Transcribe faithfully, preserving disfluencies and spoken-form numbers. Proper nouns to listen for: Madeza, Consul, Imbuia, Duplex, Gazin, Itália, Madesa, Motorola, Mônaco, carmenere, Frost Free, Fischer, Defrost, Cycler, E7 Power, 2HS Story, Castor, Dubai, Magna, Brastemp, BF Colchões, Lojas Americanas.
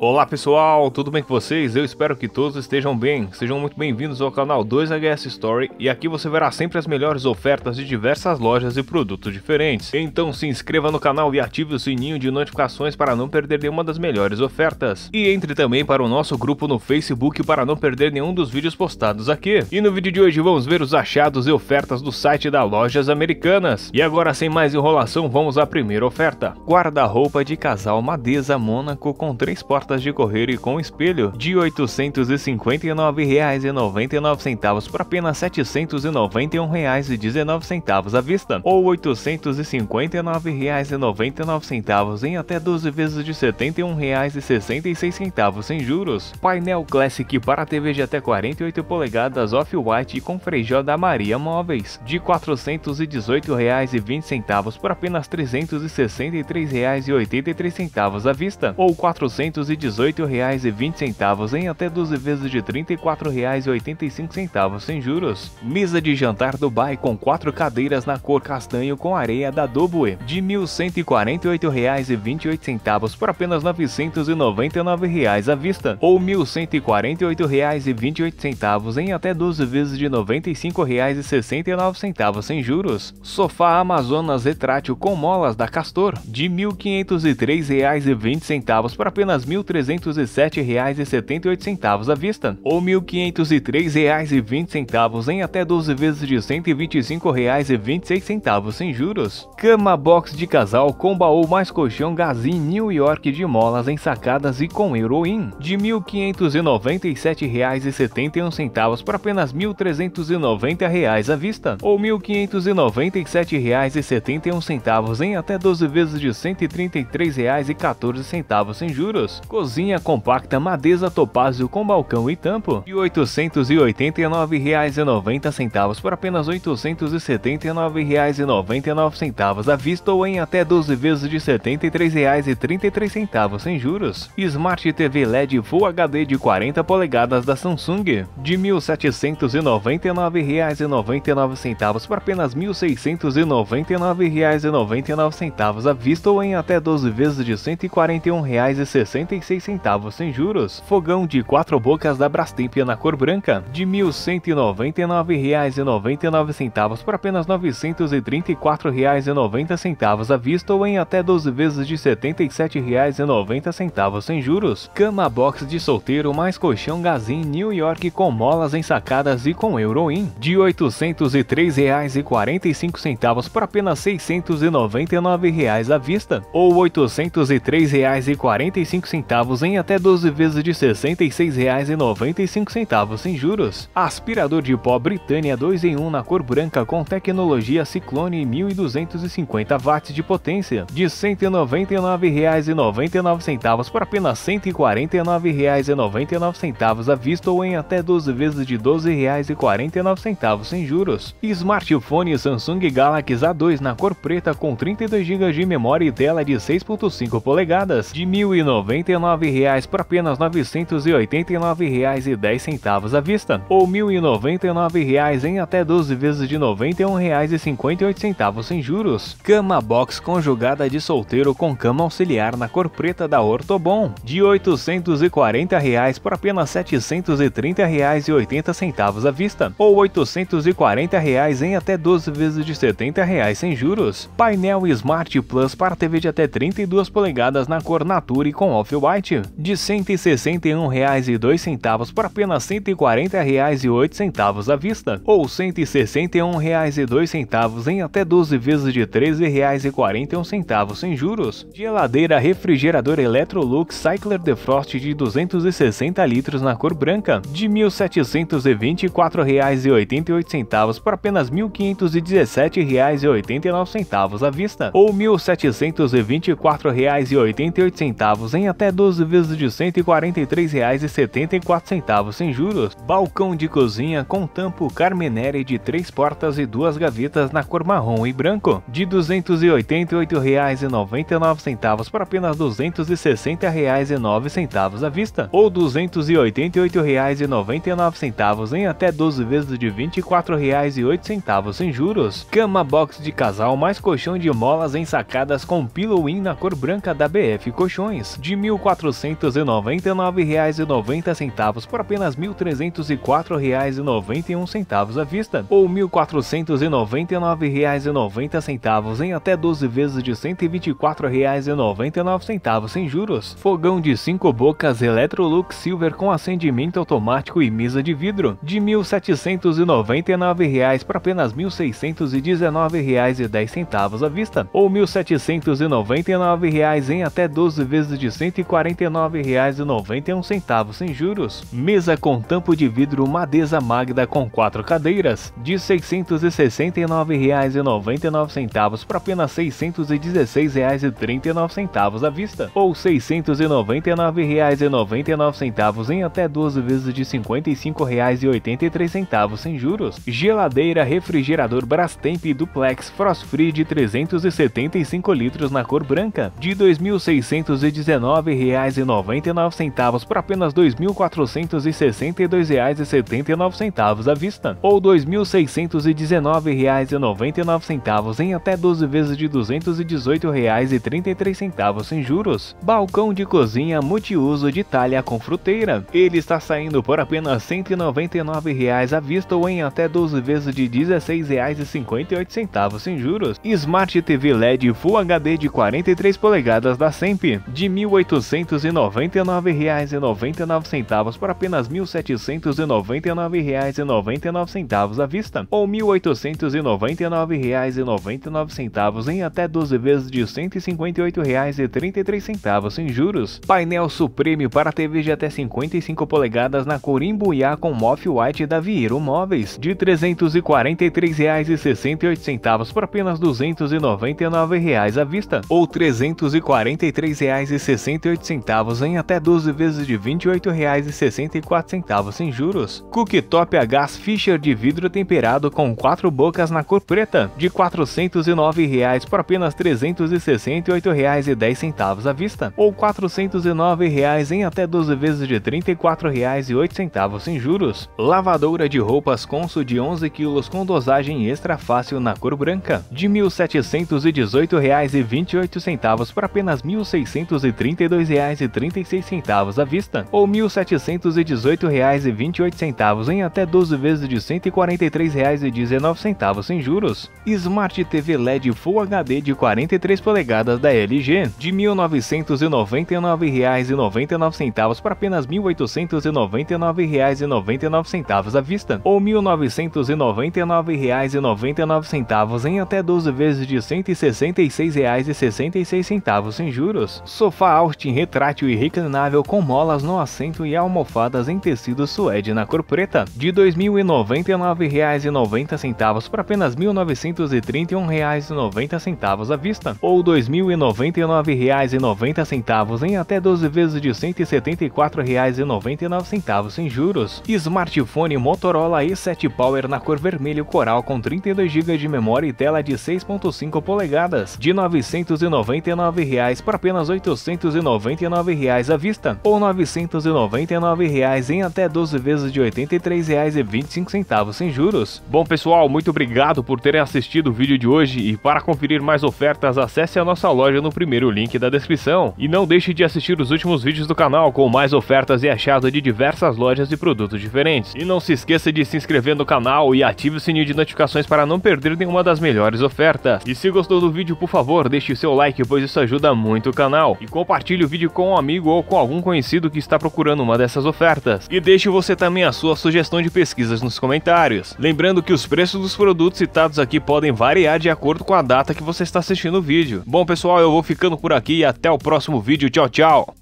Olá pessoal, tudo bem com vocês? Eu espero que todos estejam bem, sejam muito bem-vindos ao canal dois H S Story e aqui você verá sempre as melhores ofertas de diversas lojas e produtos diferentes. Então se inscreva no canal e ative o sininho de notificações para não perder nenhuma das melhores ofertas. E entre também para o nosso grupo no Facebook para não perder nenhum dos vídeos postados aqui. E no vídeo de hoje vamos ver os achados e ofertas do site da Lojas Americanas. E agora sem mais enrolação vamos à primeira oferta. Guarda-roupa de casal Madesa Mônaco com três portas de correr e com espelho de oitocentos e cinquenta e nove reais e noventa e nove centavos para apenas setecentos e noventa e um reais e dezenove centavos à vista ou oitocentos e cinquenta e nove reais e noventa e nove centavos em até doze vezes de setenta e um reais e sessenta e seis centavos sem juros. Painel Classic para T V de até quarenta e oito polegadas Off White com freijó da Maria Móveis de quatrocentos e dezoito reais e vinte centavos para apenas trezentos e sessenta e três reais e oitenta e três centavos à vista ou quatrocentos e dezoito reais e vinte centavos em até doze vezes de trinta e quatro reais e oitenta e cinco centavos sem juros. Mesa de jantar Dubai com quatro cadeiras na cor castanho com areia da Dobwe de mil cento e quarenta e oito reais e vinte e oito centavos por apenas novecentos e noventa e nove reais à vista ou mil cento e quarenta e oito reais e vinte e oito centavos em até doze vezes de noventa e cinco reais e sessenta e nove centavos sem juros. Sofá Amazonas retrátil com molas da Castor de mil quinhentos e três reais e vinte centavos por apenas mil trezentos e sete reais e setenta e oito centavos à vista ou mil quinhentos e três reais e vinte centavos em até doze vezes de cento e vinte e cinco reais e vinte e seis centavos sem juros. Cama box de casal com baú mais colchão Gazin New York de molas ensacadas e com heroin de mil quinhentos e noventa e sete reais e setenta e um centavos por apenas mil trezentos e noventa reais à vista ou mil quinhentos e noventa e sete reais e setenta e um centavos em até doze vezes de cento e trinta e três reais e quatorze centavos sem juros. Cozinha compacta Madeza Topazio com balcão e tampo de oitocentos e oitenta e nove reais e noventa centavos por apenas oitocentos e setenta e nove reais e noventa e nove centavos à vista ou em até doze vezes de setenta e três reais e trinta e três centavos sem juros. Smart T V L E D Full H D de quarenta polegadas da Samsung de mil setecentos e noventa e nove reais e noventa e nove centavos por apenas mil seiscentos e noventa e nove reais e noventa e nove centavos à vista ou em até doze vezes de cento e quarenta e um reais e sessenta e seis centavos sem juros. Fogão de quatro bocas da Brastemp na cor branca de mil cento e noventa e nove reais e noventa e nove centavos por apenas novecentos e trinta e quatro reais e noventa centavos à vista ou em até doze vezes de setenta e sete reais e noventa centavos sem juros. Cama box de solteiro mais colchão Gazin New York com molas ensacadas e com heroin de oitocentos e três reais e quarenta e cinco centavos por apenas seiscentos e noventa e nove reais à vista ou oitocentos e três reais e quarenta e cinco centavos em até doze vezes de sessenta e seis reais e noventa e cinco centavos sem juros. Aspirador de pó Britânia dois em um na cor branca com tecnologia Ciclone e mil duzentos e cinquenta watts de potência de cento e noventa e nove reais e noventa e nove centavos por apenas cento e quarenta e nove reais e noventa e nove centavos à vista ou em até doze vezes de doze reais e quarenta e nove centavos sem juros. Smartphone Samsung Galaxy A dois na cor preta com trinta e dois gigas de memória e tela de seis ponto cinco polegadas de mil e noventa e nove reais por apenas novecentos e oitenta e nove reais e dez centavos à vista ou mil e noventa e nove reais em até doze vezes de noventa e um reais e cinquenta e oito centavos sem juros. Cama box conjugada de solteiro com cama auxiliar na cor preta da Ortobon de oitocentos e quarenta reais por apenas setecentos e trinta reais e oitenta centavos à vista ou oitocentos e quarenta reais em até doze vezes de setenta reais sem juros. Painel Smart Plus para T V de até trinta e duas polegadas na cor nature com off-white de cento e sessenta e um reais e dois centavos por apenas cento e quarenta reais e oito centavos à vista ou cento e sessenta e um reais e dois centavos em até doze vezes de treze reais e quarenta e um centavos sem juros. Geladeira refrigerador Electrolux Cycler Defrost de duzentos e sessenta litros na cor branca de mil setecentos e vinte e quatro reais e oitenta e oito centavos por apenas mil quinhentos e dezessete reais e oitenta e nove centavos à vista ou mil setecentos e vinte e quatro reais e oitenta e oito centavos em até doze vezes de cento e quarenta e três reais e setenta e quatro centavos sem juros. Balcão de cozinha com tampo carmenere de três portas e duas gavetas na cor marrom e branco de duzentos e oitenta e oito reais e noventa e nove centavos por apenas duzentos e sessenta reais e nove centavos à vista ou duzentos e oitenta e oito reais e noventa e nove centavos em até doze vezes de vinte e quatro reais e oito centavos sem juros. Cama box de casal mais colchão de molas ensacadas com pillow-in na cor branca da B F Colchões de mil mil quatrocentos e noventa e nove reais e noventa centavos por apenas mil trezentos e quatro reais e noventa e um centavos à vista, ou mil quatrocentos e noventa e nove reais e noventa centavos em até doze vezes de cento e vinte e quatro reais e noventa e nove centavos sem juros. Fogão de cinco bocas Electrolux Silver com acendimento automático e mesa de vidro, de mil setecentos e noventa e nove reais por apenas mil seiscentos e dezenove reais e dez centavos à vista, ou mil setecentos e noventa e nove reais em até doze vezes de cento e quarenta e nove reais e noventa e um centavos sem juros. Mesa com tampo de vidro Madesa Magna com quatro cadeiras, de seiscentos e sessenta e nove reais e noventa e nove centavos por apenas seiscentos e dezesseis reais e trinta e nove centavos à vista, ou seiscentos e noventa e nove reais e noventa e nove centavos em até doze vezes de cinquenta e cinco reais e oitenta e três centavos sem juros. Geladeira refrigerador Brastemp Duplex Frost Free de trezentos e setenta e cinco litros na cor branca, de dois mil seiscentos e dezenove reais e noventa e nove centavos por apenas dois mil quatrocentos e sessenta e dois reais e setenta e nove centavos à vista, ou dois mil seiscentos e dezenove reais e noventa e nove centavos em até doze vezes de duzentos e dezoito reais e trinta e três centavos sem juros. Balcão de cozinha multiuso de Itália com fruteira. Ele está saindo por apenas cento e noventa e nove reais à vista ou em até doze vezes de dezesseis reais e cinquenta e oito centavos sem juros. Smart T V L E D Full H D de quarenta e três polegadas da Sempe, de mil oitocentos e noventa e nove reais e noventa e nove centavos por apenas mil setecentos e noventa e nove reais e noventa e nove centavos à vista, ou mil oitocentos e noventa e nove reais e noventa e nove centavos em até doze vezes de cento e cinquenta e oito reais e trinta e três centavos sem juros. Painel Supreme para T V de até cinquenta e cinco polegadas na cor Imbuia com Mof White da Vieiro Móveis, de trezentos e quarenta e três reais e sessenta e oito centavos por apenas duzentos e noventa e nove reais à vista, ou trezentos e quarenta e três reais e sessenta e oito centavos em até doze vezes de vinte e oito reais e sessenta e quatro centavos sem juros. Cooktop a gás Fischer de vidro temperado com quatro bocas na cor preta, de quatrocentos e nove reais por apenas trezentos e sessenta e oito reais e dez centavos à vista, ou quatrocentos e nove reais em até doze vezes de trinta e quatro reais e oito centavos sem juros. Lavadora de roupas Consul de onze quilos com dosagem extra fácil na cor branca, de mil setecentos e dezoito reais e vinte e oito centavos por apenas mil seiscentos e trinta e dois reais e trinta e seis centavos à vista, ou mil setecentos e dezoito reais e vinte e oito centavos em até doze vezes de cento e quarenta e três reais e dezenove centavos sem juros. Smart T V L E D Full H D de quarenta e três polegadas da L G, de mil novecentos e noventa e nove reais e noventa e nove centavos por apenas mil oitocentos e noventa e nove reais e noventa e nove centavos à vista, ou mil novecentos e noventa e nove reais e noventa e nove centavos em até doze vezes de cento e sessenta e seis reais e sessenta e seis centavos sem juros. Sofá Austin retrátil e reclinável com molas no assento e almofadas em tecido suede na cor preta, de dois mil e noventa e nove reais e noventa centavos por apenas mil novecentos e trinta e um reais e noventa centavos à vista, ou dois mil e noventa e nove reais e noventa centavos em até doze vezes de cento e setenta e quatro reais e noventa e nove centavos sem juros. Smartphone Motorola E sete Power na cor vermelho coral com trinta e dois gigas de memória e tela de seis ponto cinco polegadas, de novecentos e noventa e nove reais por apenas oitocentos e noventa e nove reais à vista, ou novecentos e noventa e nove reais em até doze vezes de oitenta e três reais e vinte e cinco centavos sem juros. Bom pessoal, muito obrigado por terem assistido o vídeo de hoje e para conferir mais ofertas acesse a nossa loja no primeiro link da descrição. E não deixe de assistir os últimos vídeos do canal com mais ofertas e achados de diversas lojas e produtos diferentes. E não se esqueça de se inscrever no canal e ative o sininho de notificações para não perder nenhuma das melhores ofertas. E se gostou do vídeo, por favor, deixe o seu like, pois isso ajuda muito o canal. E compartilhe o vídeo com um amigo ou com algum conhecido que está procurando uma dessas ofertas. E deixe você também a sua sugestão de pesquisas nos comentários. Lembrando que os preços dos produtos citados aqui podem variar de acordo com a data que você está assistindo o vídeo. Bom pessoal, eu vou ficando por aqui e até o próximo vídeo. Tchau, tchau!